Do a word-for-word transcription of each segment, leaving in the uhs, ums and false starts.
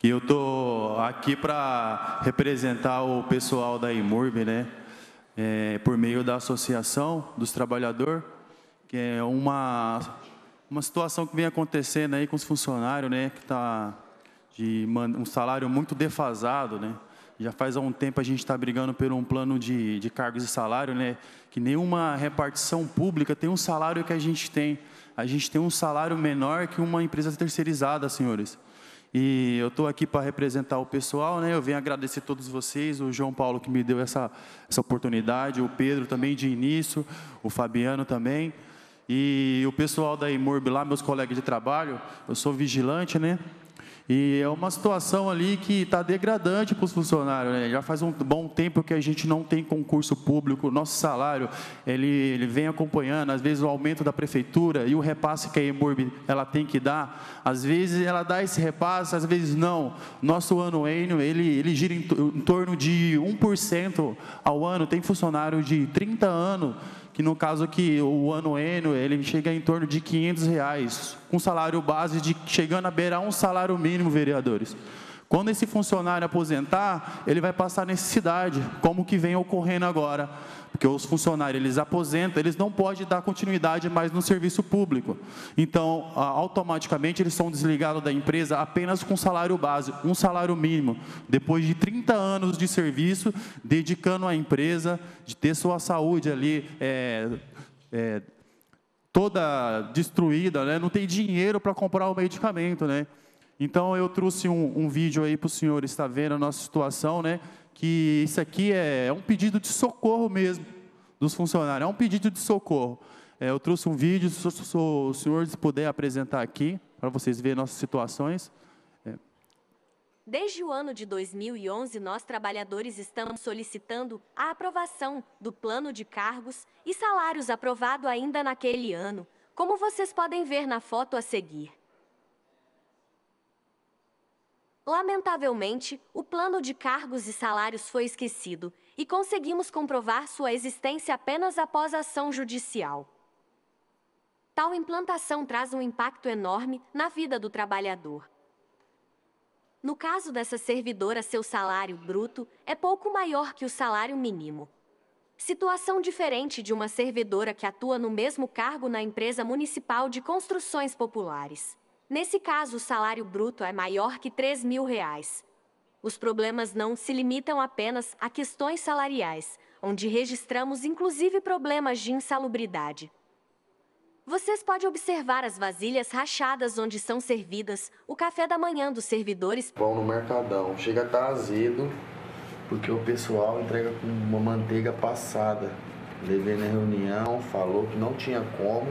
E eu estou aqui para representar o pessoal da Imurbe, né? É, por meio da Associação dos Trabalhadores, que é uma, uma situação que vem acontecendo aí com os funcionários, né? Que está de um salário muito defasado, né? Já faz há um tempo a gente está brigando por um plano de, de cargos e salário, né? Que nenhuma repartição pública tem um salário que a gente tem. A gente tem um salário menor que uma empresa terceirizada, senhores. E eu estou aqui para representar o pessoal, né? Eu venho agradecer a todos vocês, o João Paulo que me deu essa, essa oportunidade, o Pedro também de início, o Fabiano também, e o pessoal da Imurbe lá, meus colegas de trabalho. Eu sou vigilante, né? E é uma situação ali que está degradante para os funcionários, né? Já faz um bom tempo que a gente não tem concurso público, nosso salário ele, ele vem acompanhando, às vezes o aumento da prefeitura e o repasse que a Imurbe ela tem que dar, às vezes ela dá esse repasse, às vezes não. Nosso anuênio, ele, ele gira em, em torno de um por cento ao ano. Tem funcionário de trinta anos, que no caso que o anuênio, ele chega em torno de quinhentos reais, com salário base de chegando a beirar um salário mínimo, vereadores. Quando esse funcionário aposentar, ele vai passar necessidade, como que vem ocorrendo agora, porque os funcionários, eles aposentam, eles não podem dar continuidade mais no serviço público. Então, automaticamente, eles são desligados da empresa apenas com salário base, um salário mínimo, depois de trinta anos de serviço, dedicando à empresa, de ter sua saúde ali, é, é, toda destruída, né? Não tem dinheiro para comprar o medicamento, né? Então, eu trouxe um, um vídeo aí para o senhor estar vendo a nossa situação, né? Que isso aqui é um pedido de socorro mesmo dos funcionários, é um pedido de socorro. É, eu trouxe um vídeo, se, se, se o senhor puder apresentar aqui, para vocês verem nossas situações. É. Desde o ano de dois mil e onze, nós trabalhadores estamos solicitando a aprovação do plano de cargos e salários aprovado ainda naquele ano, como vocês podem ver na foto a seguir. Lamentavelmente, o plano de cargos e salários foi esquecido e conseguimos comprovar sua existência apenas após a ação judicial. Tal implantação traz um impacto enorme na vida do trabalhador. No caso dessa servidora, seu salário bruto é pouco maior que o salário mínimo. Situação diferente de uma servidora que atua no mesmo cargo na empresa municipal de construções populares. Nesse caso, o salário bruto é maior que três mil reais. Os problemas não se limitam apenas a questões salariais, onde registramos inclusive problemas de insalubridade. Vocês podem observar as vasilhas rachadas onde são servidas o café da manhã dos servidores. Bom, no mercadão, chega a estar azedo, porque o pessoal entrega com uma manteiga passada. Levei na reunião, falou que não tinha como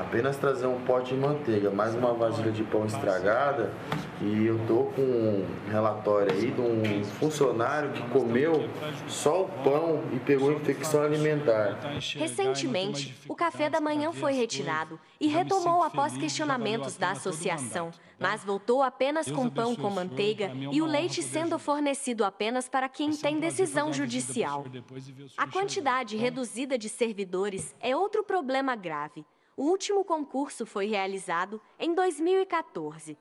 apenas trazer um pote de manteiga, mais uma vasilha de pão estragada. E eu tô com um relatório aí de um funcionário que comeu só o pão e pegou infecção alimentar. Recentemente, o café da manhã foi retirado e retomou após questionamentos da associação, mas voltou apenas com pão com manteiga e o leite sendo fornecido apenas para quem tem decisão judicial. A quantidade reduzida de servidores é outro problema grave. O último concurso foi realizado em dois mil e quatorze.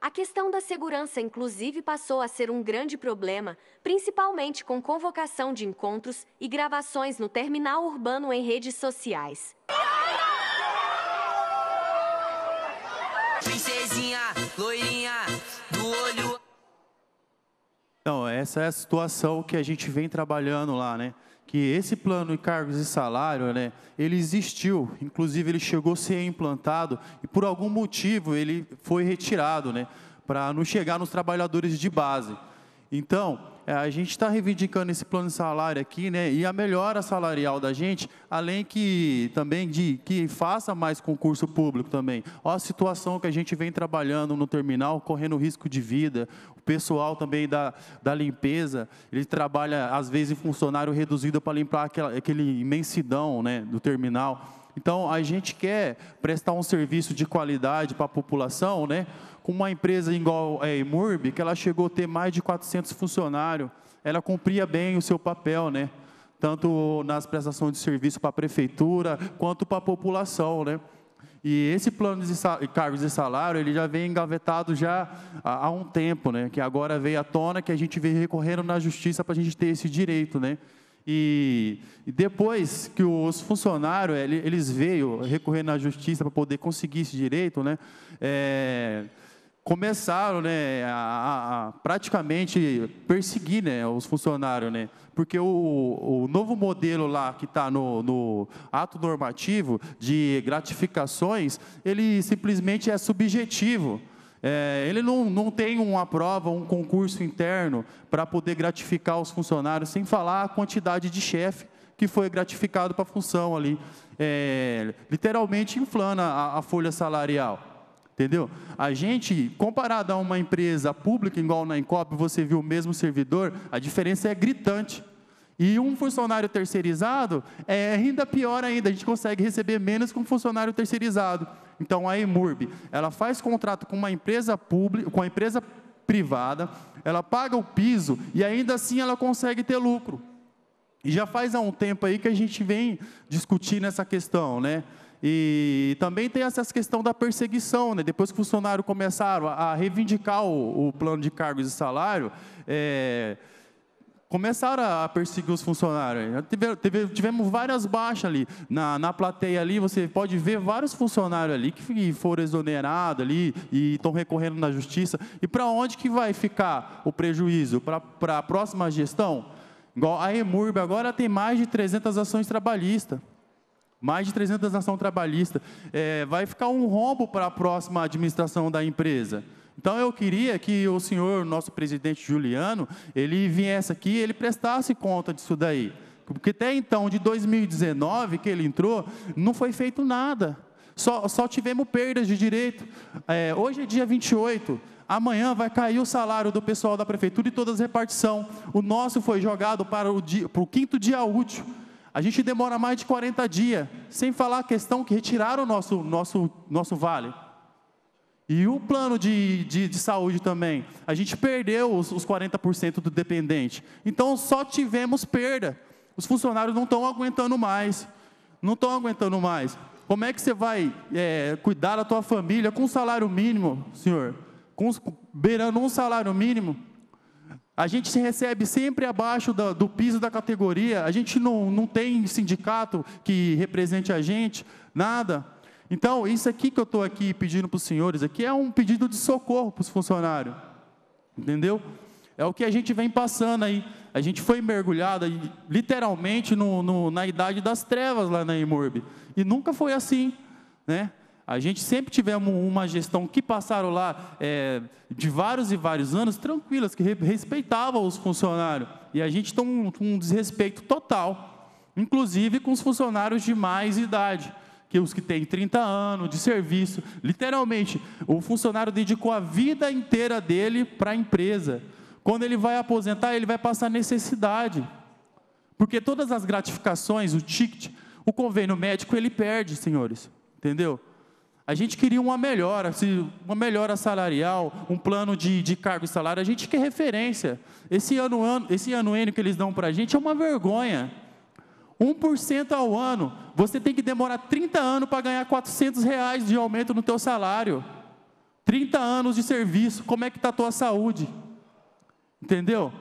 A questão da segurança, inclusive, passou a ser um grande problema, principalmente com convocação de encontros e gravações no terminal urbano em redes sociais. Princesinha, loirinha, do olho... Então, essa é a situação que a gente vem trabalhando lá, né? Que esse plano de cargos e salário, né, ele existiu, inclusive ele chegou a ser implantado e por algum motivo ele foi retirado, né, para não chegar nos trabalhadores de base. Então, a gente está reivindicando esse plano de salário aqui, né, e a melhora salarial da gente, além que também de que faça mais concurso público também. Olha a situação que a gente vem trabalhando no terminal, correndo risco de vida. O pessoal também da, da limpeza, ele trabalha, às vezes, em funcionário reduzido para limpar aquela, aquele imensidão, né, do terminal. Então, a gente quer prestar um serviço de qualidade para a população, né? Com uma empresa igual a Imurbe, que ela chegou a ter mais de quatrocentos funcionários, ela cumpria bem o seu papel, né? Tanto nas prestações de serviço para a prefeitura, quanto para a população, né? E esse plano de cargos e salário, ele já vem engavetado já há, há um tempo, né? Que agora veio à tona, que a gente veio recorrendo na justiça para a gente ter esse direito, né? E depois que os funcionários, eles veio recorrendo à justiça para poder conseguir esse direito, né? É, começaram, né, a, a praticamente perseguir, né, os funcionários, né? Porque o, o novo modelo lá que está no, no ato normativo de gratificações, ele simplesmente é subjetivo. É, ele não, não tem uma prova, um concurso interno para poder gratificar os funcionários, sem falar a quantidade de chefe que foi gratificado para a função ali, é, literalmente inflando a, a folha salarial, entendeu? A gente, comparado a uma empresa pública, igual na Incope, você viu o mesmo servidor, a diferença é gritante. E um funcionário terceirizado é ainda pior ainda, a gente consegue receber menos que um funcionário terceirizado. Então, a Imurbe, ela faz contrato com uma empresa pública, com a empresa privada, ela paga o piso e ainda assim ela consegue ter lucro. E já faz há um tempo aí que a gente vem discutindo essa questão, né? E também tem essa questão da perseguição, né? Depois que os funcionários começaram a reivindicar o, o plano de cargos e salário, é... começaram a perseguir os funcionários. Tive, tivemos várias baixas ali. Na, na plateia ali, você pode ver vários funcionários ali que foram exonerados ali e estão recorrendo na justiça. E para onde que vai ficar o prejuízo? Para a próxima gestão? Igual a Imurbe agora tem mais de trezentas ações trabalhistas. Mais de trezentas ações trabalhistas. É, vai ficar um rombo para a próxima administração da empresa. Então, eu queria que o senhor, nosso presidente Juliano, ele viesse aqui e ele prestasse conta disso daí. Porque até então, de dois mil e dezenove, que ele entrou, não foi feito nada. Só, só tivemos perdas de direito. É, hoje é dia vinte e oito, amanhã vai cair o salário do pessoal da prefeitura e todas as repartições. O nosso foi jogado para o, dia, para o quinto dia útil. A gente demora mais de quarenta dias, sem falar a questão que retiraram o nosso, nosso, nosso vale. E o plano de, de, de saúde também. A gente perdeu os, os quarenta por cento do dependente. Então, só tivemos perda. Os funcionários não estão aguentando mais. Não estão aguentando mais. Como é que você vai é, cuidar da tua família com um salário mínimo, senhor? Com, beirando um salário mínimo? A gente se recebe sempre abaixo da, do piso da categoria. A gente não, não tem sindicato que represente a gente. Nada. Então, isso aqui que eu estou aqui pedindo para os senhores, aqui é um pedido de socorro para os funcionários, entendeu? É o que a gente vem passando aí. A gente foi mergulhado, literalmente, no, no, na idade das trevas lá na Imurbe. E nunca foi assim, né? A gente sempre tivemos uma gestão que passaram lá é, de vários e vários anos tranquilas, que respeitava os funcionários. E a gente tem um, um desrespeito total, inclusive com os funcionários de mais idade. Que os que têm trinta anos de serviço, literalmente, o funcionário dedicou a vida inteira dele para a empresa. Quando ele vai aposentar, ele vai passar necessidade. Porque todas as gratificações, o ticket, o convênio médico, ele perde, senhores. Entendeu? A gente queria uma melhora, uma melhora salarial, um plano de, de cargo e salário. A gente quer referência. Esse ano, ano, esse ano N que eles dão para a gente é uma vergonha. um por cento ao ano, você tem que demorar trinta anos para ganhar quatrocentos reais de aumento no teu salário. trinta anos de serviço, como é que está a tua saúde? Entendeu?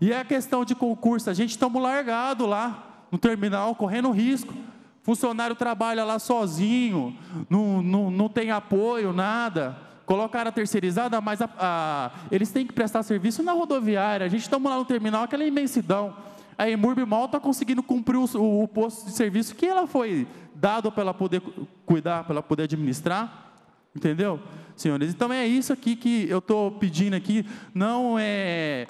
E a questão de concurso, a gente estamos largado lá no terminal, correndo risco. Funcionário trabalha lá sozinho, não, não, não tem apoio, nada. Colocaram a terceirizada, mas a, a, eles têm que prestar serviço na rodoviária. A gente estamos lá no terminal, aquela imensidão. A Imurbe mal está conseguindo cumprir o, o, o posto de serviço que ela foi dado para ela poder cuidar, para ela poder administrar, entendeu, senhores? Então, é isso aqui que eu estou pedindo aqui, não é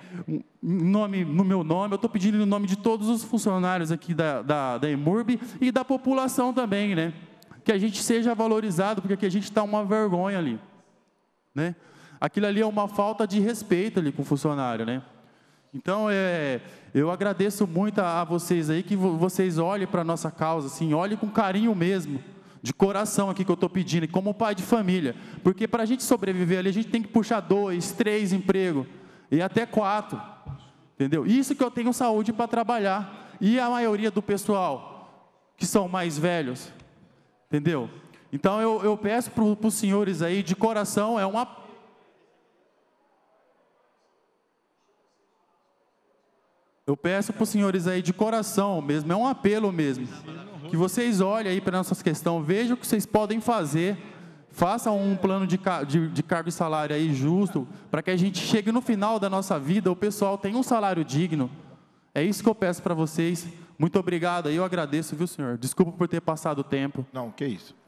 nome, no meu nome, eu estou pedindo no nome de todos os funcionários aqui da, da, da Imurbe e da população também, né? Que a gente seja valorizado, porque aqui a gente está uma vergonha ali, né? Aquilo ali é uma falta de respeito ali com o funcionário, né? Então, é, eu agradeço muito a, a vocês aí, que vo, vocês olhem para a nossa causa, assim, olhem com carinho mesmo, de coração aqui que eu estou pedindo, como pai de família. Porque para a gente sobreviver ali, a gente tem que puxar dois, três empregos, e até quatro, entendeu? Isso que eu tenho saúde para trabalhar. E a maioria do pessoal, que são mais velhos, entendeu? Então, eu, eu peço para os senhores aí, de coração, é uma... Eu peço para os senhores aí, de coração mesmo, é um apelo mesmo, que vocês olhem aí para a nossa questão, vejam o que vocês podem fazer, façam um plano de, de, de cargo e salário aí justo, para que a gente chegue no final da nossa vida, o pessoal tenha um salário digno. É isso que eu peço para vocês. Muito obrigado, eu agradeço, viu, senhor? Desculpa por ter passado o tempo. Não, que isso.